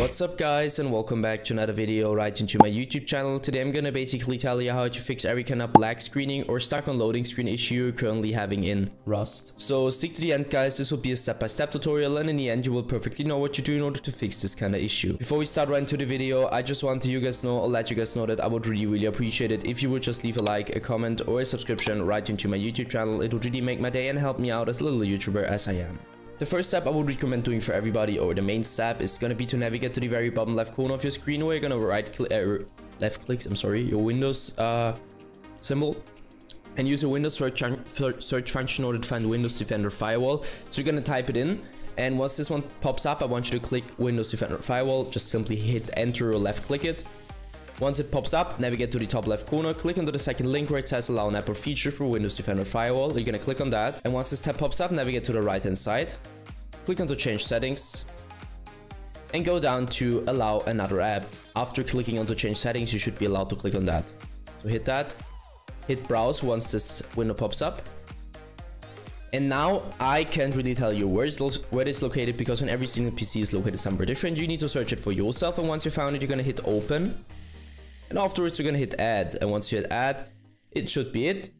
What's up guys, and welcome back to another video right into my YouTube channel. Today I'm gonna basically tell you how to fix every kind of black screening or stuck on loading screen issue you're currently having in Rust. So stick to the end guys, this will be a step-by-step tutorial, and in the end you will perfectly know what to do in order to fix this kind of issue. Before we start right into the video, I just want to let you guys know that I would really appreciate it if you would just leave a like, a comment, or a subscription right into my YouTube channel. It would really make my day and help me out as a little YouTuber as I am. The first step I would recommend doing for everybody, or the main step, is gonna be to navigate to the very bottom left corner of your screen where you're gonna left click your Windows symbol, and use a Windows search function in order to find Windows Defender Firewall. So you're gonna type it in, and once this one pops up, I want you to click Windows Defender Firewall. Just simply hit enter or left click it. Once it pops up, navigate to the top left corner, click onto the second link where it says allow an app or feature for Windows Defender Firewall. You're gonna click on that, and once this tab pops up, navigate to the right hand side, click onto change settings, and go down to allow another app. After clicking onto change settings, you should be allowed to click on that. So hit that, hit browse once this window pops up. And now I can't really tell you where it's located, because on every single PC is located somewhere different. You need to search it for yourself, and once you found it, you're gonna hit open. And afterwards, you're gonna hit add, and once you hit add, it should be it.